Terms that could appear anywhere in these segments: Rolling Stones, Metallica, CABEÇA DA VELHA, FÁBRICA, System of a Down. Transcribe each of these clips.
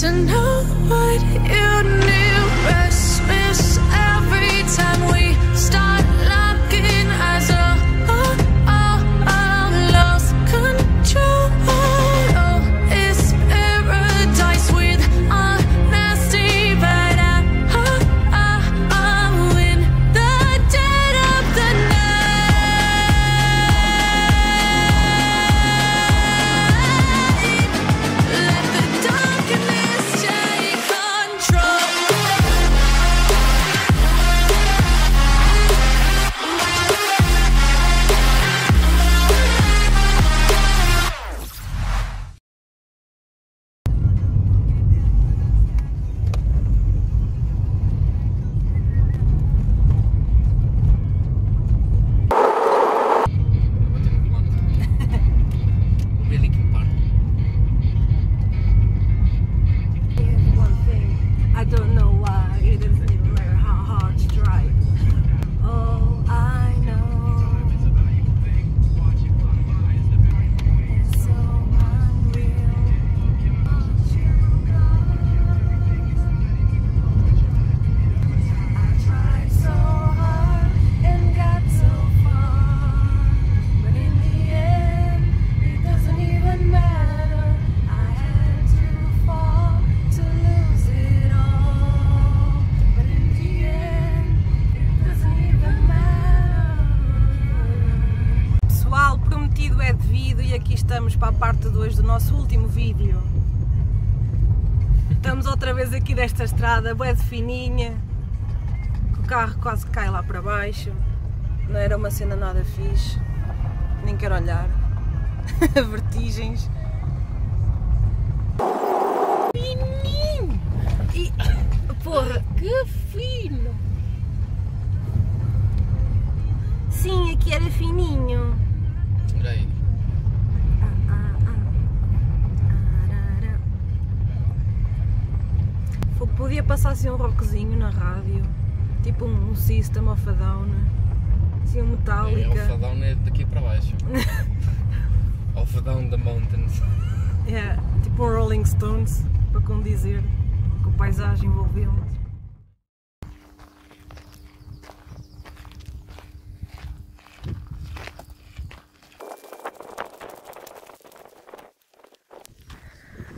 to know what you knew. Restless every time we start locking eyes. Oh, lost control. Oh, it's paradise with honesty, but I'm in the dead of the night. Let the darkness take control. Estamos para a parte 2 do nosso último vídeo. Estamos outra vez aqui desta estrada bué de fininha, que o carro quase cai lá para baixo. Não era uma cena nada fixe, nem quero olhar. Vertigens. Fininho! E... porra, que fino! Sim, aqui era fininho. Olha aí. Podia passar assim um rockzinho na rádio, tipo um System of a Down, assim um Metallica. É, Alpha Down é daqui para baixo. Alpha Down the Mountains. É, tipo um Rolling Stones, para condizer com a paisagem envolvendo.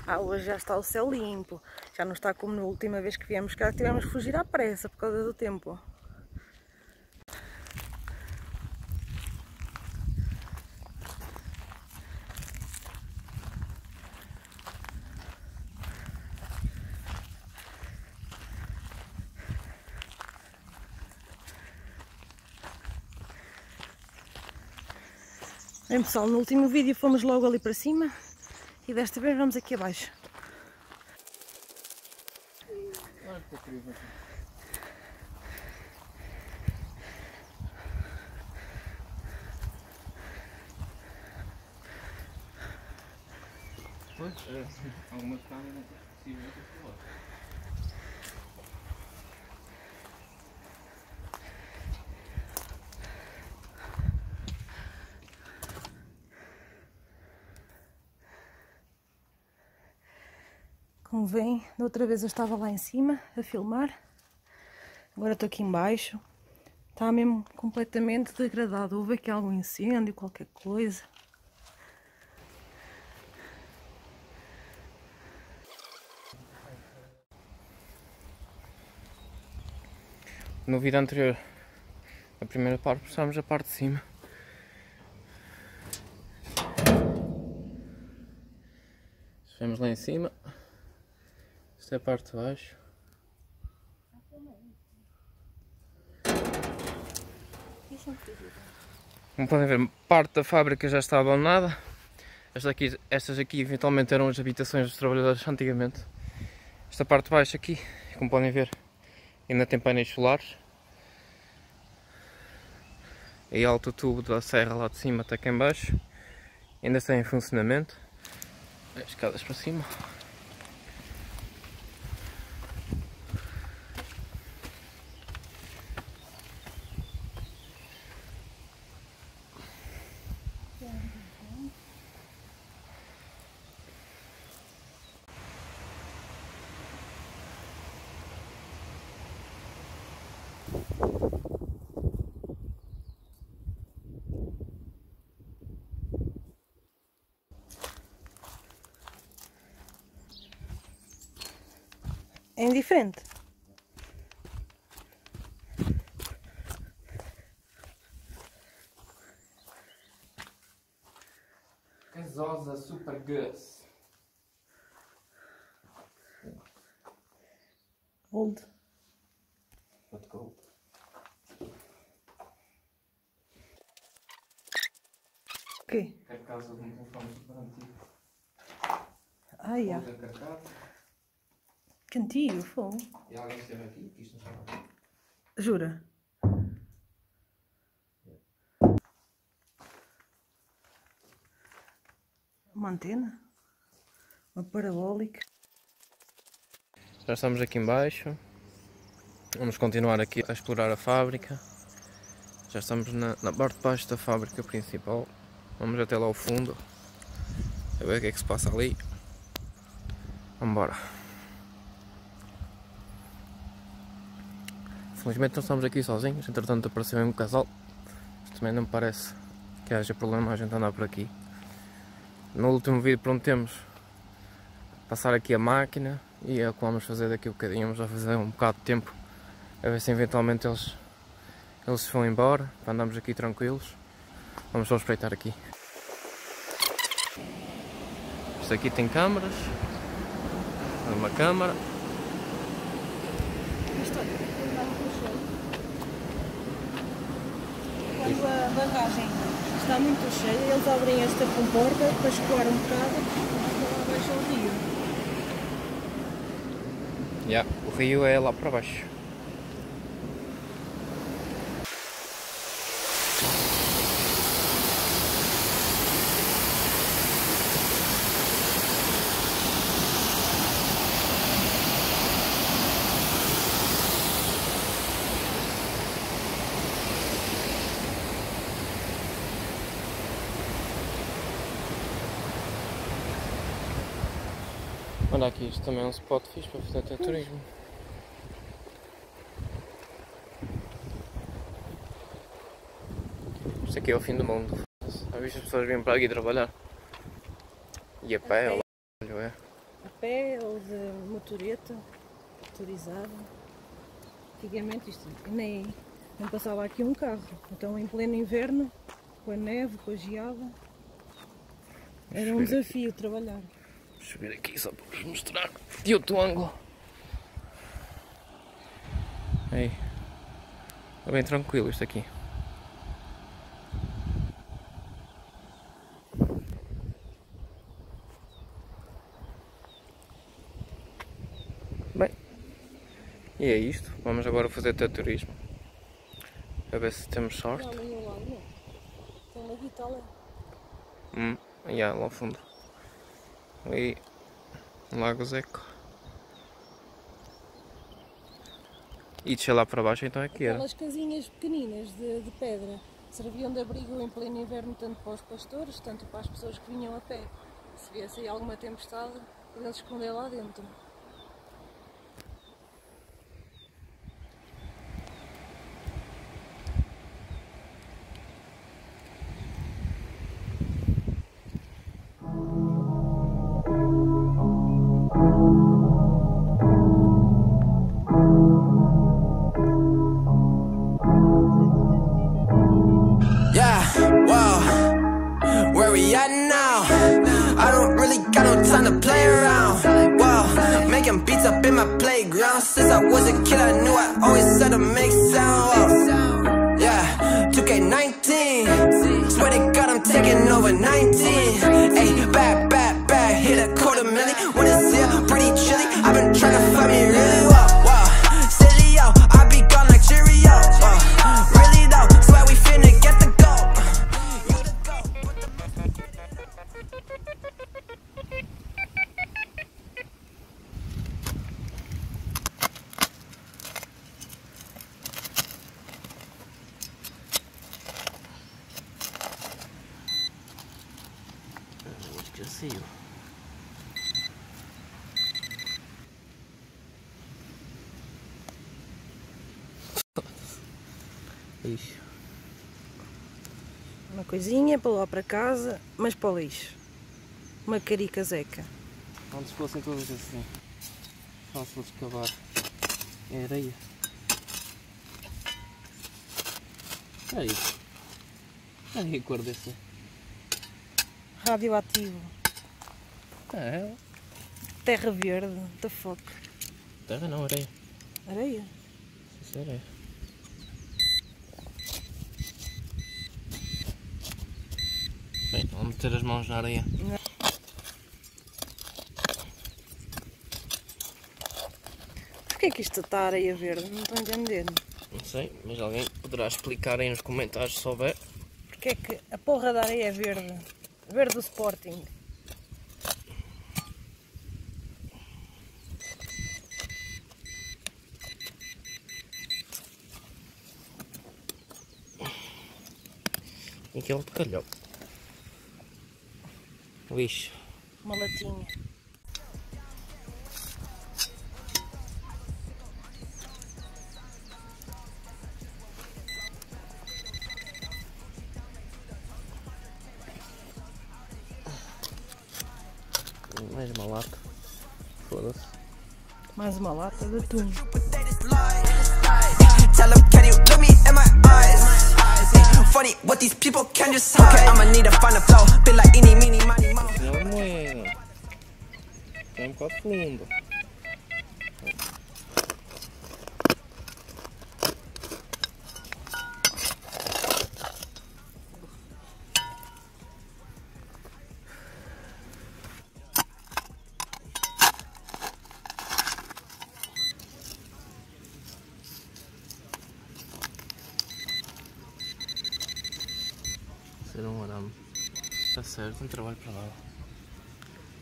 Ah, hoje já está o céu limpo. Já não está como na última vez que viemos cá, tivemos que fugir à pressa por causa do tempo. Bem pessoal, no último vídeo fomos logo ali para cima e desta vez vamos aqui abaixo. Pois, algumas câmeras não possível convém, da outra vez eu estava lá em cima a filmar, agora estou aqui em baixo, está mesmo completamente degradado, houve aqui algum incêndio, qualquer coisa. No vídeo anterior, a primeira parte, passámos a parte de cima. Estivemos lá em cima. Esta é a parte de baixo. Como podem ver, parte da fábrica já está abandonada. Estas aqui eventualmente eram as habitações dos trabalhadores antigamente. Esta parte de baixo aqui, como podem ver, ainda tem painéis solares. Aí alto o tubo da serra lá de cima até cá em baixo. Ainda está em funcionamento. As escadas para cima. é indiferente. Casosa Super Gus. Old. What gold? O quê? Carcaça de um telefone super antigo. Ah, já. Que antigo, fogo. E alguém esteve aqui, que isto não estava. Jura? Uma antena? Uma parabólica? Já estamos aqui em baixo. Vamos continuar aqui a explorar a fábrica. Já estamos na parte de baixo da fábrica principal. Vamos até lá ao fundo. A ver o que é que se passa ali. Vamos embora. Felizmente não estamos aqui sozinhos. Entretanto apareceu mesmo um casal. Mas também não me parece que haja problema a gente andar por aqui. No último vídeo prometemos passar aqui a máquina e é o que vamos fazer daqui a um bocadinho. Vamos já fazer um bocado de tempo a ver se eventualmente eles vão embora, para andarmos aqui tranquilos. Vamos só espreitar aqui. Isto aqui tem câmaras, uma câmara. Quando a barragem está muito cheia, eles abrem esta comporta para escoar um bocado e lá abaixo é o rio. Yeah, o rio é lá para baixo. Olha aqui, isto também é um spot fixe para fazer até turismo. Isto aqui é o fim do mundo. Já viste as pessoas virem para aqui trabalhar? E a pé, olha lá, é. A pé ou de motoreta, motorizado. Antigamente isto nem passava aqui um carro. Então em pleno inverno, com a neve, com a geada, era um desafio trabalhar. Vou subir aqui só para vos mostrar de outro ângulo. Aí. Está bem tranquilo isto aqui. Bem. E é isto. Vamos agora fazer até turismo. A ver se temos sorte. Tem uma guitarra. E lá ao fundo. Ali, Lago Zeco. E deixei lá para baixo, então é que era. Aquelas casinhas pequeninas de pedra serviam de abrigo em pleno inverno tanto para os pastores, tanto para as pessoas que vinham a pé. Se viesse aí alguma tempestade, podiam se esconder lá dentro. Up in my playground since I was a kid, I knew I always had to make sound. Oh, yeah, 2K19. Swear to God, I'm taking over 19. Hey, back, back, back, hit a $250,000. When it's here, pretty chilly. I've been trying to find me really well. Lixo. Uma coisinha para lá para casa, mas para o lixo. Uma carica zeca. Onde se fossem todas assim. fácil de cavar é areia. Olha isso. Olha a cor dessa. Radioativo. É. Terra verde, what the fuck. Terra não, areia. Areia? Isso é areia. Bem, vou meter as mãos na areia. Não. Porquê é que isto está areia verde? Não estou entendendo. Não sei, mas alguém poderá explicar aí nos comentários se souber. Porquê é que a porra da areia é verde? Verde do Sporting. E aquele bacalhau. Lixo. Uma latinha. Mais uma lata, foda-se. Mais uma lata de atum. Tem um bocado fundo. Será um arame. Está certo, um trabalho para lá.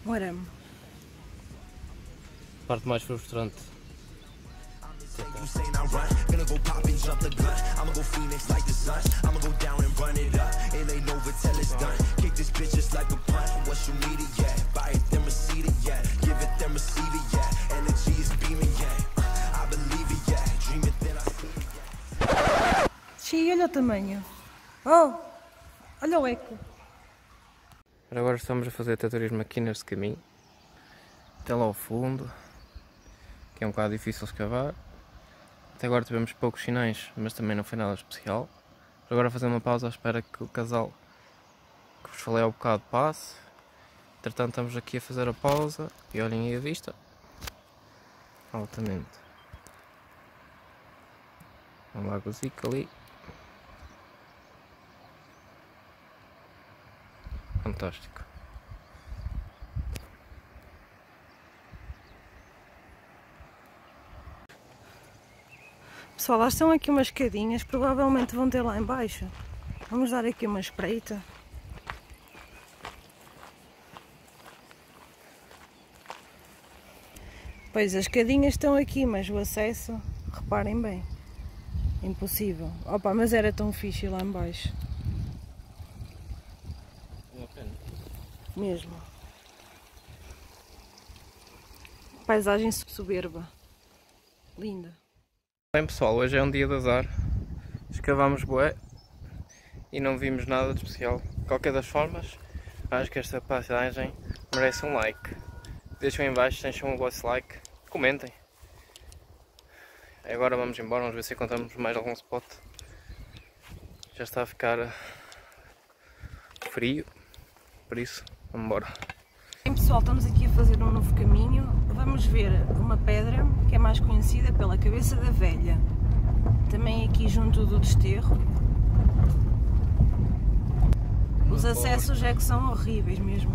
Um arame. A parte mais frustrante. Xii, olha o tamanho. Oh! Olha o eco! Agora estamos a fazer turismo aqui neste caminho, até lá ao fundo, que é um bocado difícil escavar. Até agora tivemos poucos sinais, mas também não foi nada especial. Agora vou fazer uma pausa à espera que o casal que vos falei há um bocado passe. Entretanto estamos aqui a fazer a pausa e olhem aí a vista. Altamente. Um lagozinho ali. Fantástico. Pessoal, lá estão aqui umas escadinhas, provavelmente vão ter lá em baixo. Vamos dar aqui uma espreita. Pois, as escadinhas estão aqui, mas o acesso, reparem bem, impossível. Opa, mas era tão fixe lá em baixo. Mesmo. Paisagem soberba. Linda. Bem pessoal, hoje é um dia de azar. Escavámos bué e não vimos nada de especial. De qualquer das formas, acho que esta paisagem merece um like. Deixem em baixo, deixem o vosso like, comentem. Agora vamos embora, vamos ver se encontramos mais algum spot. Já está a ficar frio, por isso vamos embora. Bem pessoal, estamos aqui a fazer um novo caminho. Vamos ver uma pedra que é mais conhecida pela Cabeça da Velha. Também aqui junto do desterro. Os acessos é que são horríveis mesmo.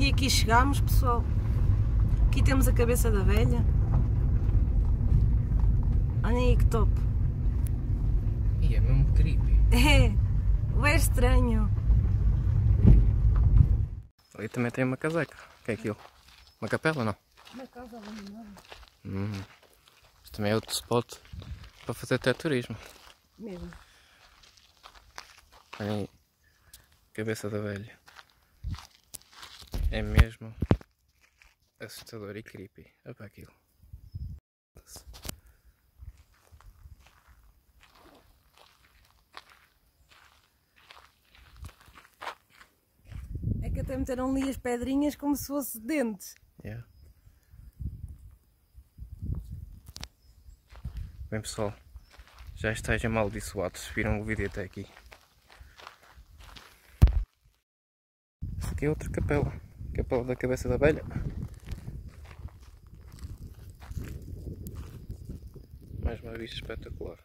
E aqui chegámos pessoal. Aqui temos a Cabeça da Velha. Olhem aí que top. É mesmo creepy. É estranho. Ali também tem uma caseca. O que é aquilo? Uma capela, não? Uma casa abandonada. Isto também é outro spot para fazer até turismo. Mesmo. Olha aí. Cabeça da Velha. É mesmo assustador e creepy. Olha para aquilo. até meteram ali as pedrinhas como se fosse dente. Yeah. Bem pessoal, já esteja amaldiçoado se viram o vídeo até aqui. Esta aqui é outra capela, capela da cabeça da abelha. Mais uma vista espetacular.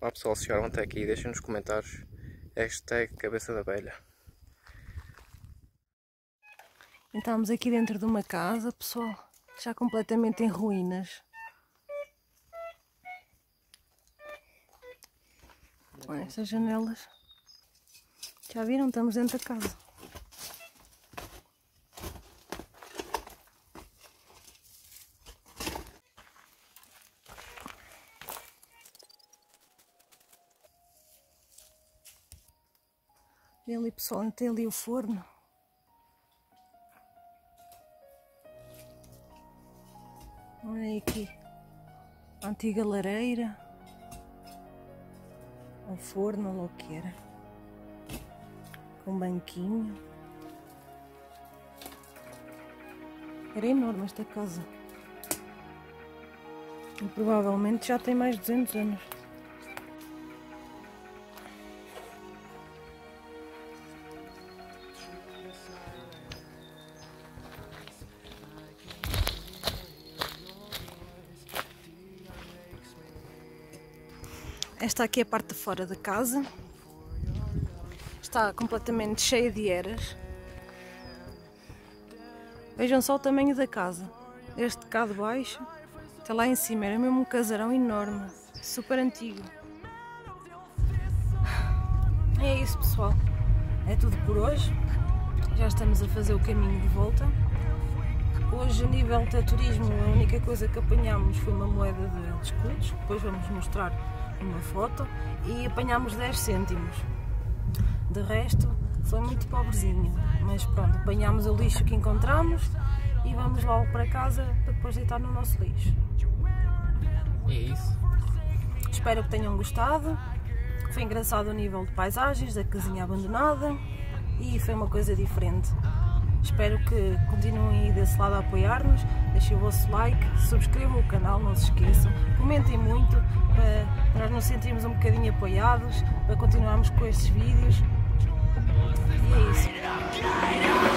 Olá pessoal, se chegaram até aqui, deixem nos comentários hashtag cabeça da abelha. Estamos aqui dentro de uma casa, pessoal, já completamente em ruínas. Olha estas janelas. Já viram? Estamos dentro da casa. E ali, pessoal, tem ali o forno. Olha aqui a antiga lareira. Um forno, ou o que era. Um banquinho. Era enorme esta casa. E provavelmente já tem mais de 200 anos. Esta aqui é a parte de fora da casa, está completamente cheia de eras. Vejam só o tamanho da casa, este cá de baixo até lá em cima, era mesmo um casarão enorme, super antigo. É isso pessoal, é tudo por hoje, já estamos a fazer o caminho de volta. Hoje a nível de turismo a única coisa que apanhámos foi uma moeda de escudos, depois vamos mostrar uma foto, e apanhámos 10 cêntimos. De resto foi muito pobrezinho, mas pronto, apanhámos o lixo que encontramos e vamos logo para casa para depois deitar no nosso lixo. É isso. Espero que tenham gostado. Foi engraçado o nível de paisagens, da casinha abandonada, e foi uma coisa diferente. Espero que continuem aí desse lado a apoiar-nos. Deixem o vosso like, subscrevam o canal, não se esqueçam, comentem muito para nós nos sentirmos um bocadinho apoiados, para continuarmos com estes vídeos. E é isso.